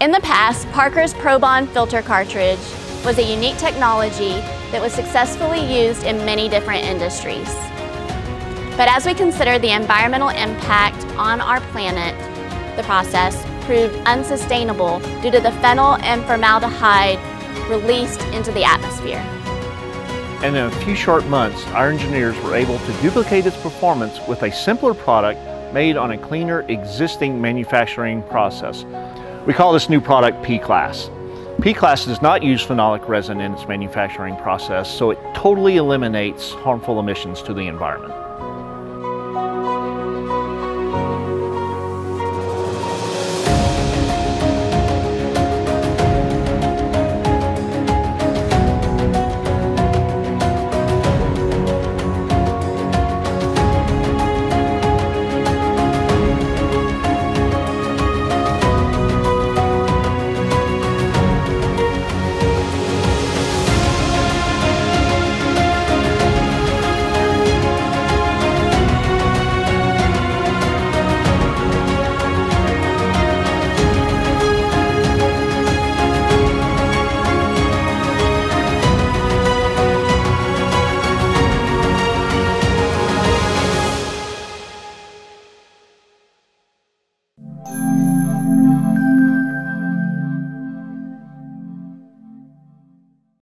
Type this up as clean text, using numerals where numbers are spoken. In the past, Parker's ProBond filter cartridge was a unique technology that was successfully used in many different industries. But as we consider the environmental impact on our planet, the process proved unsustainable due to the phenol and formaldehyde released into the atmosphere. And in a few short months, our engineers were able to duplicate its performance with a simpler product made on a cleaner existing manufacturing process. We call this new product PCLAS. PCLAS does not use phenolic resin in its manufacturing process, so it totally eliminates harmful emissions to the environment.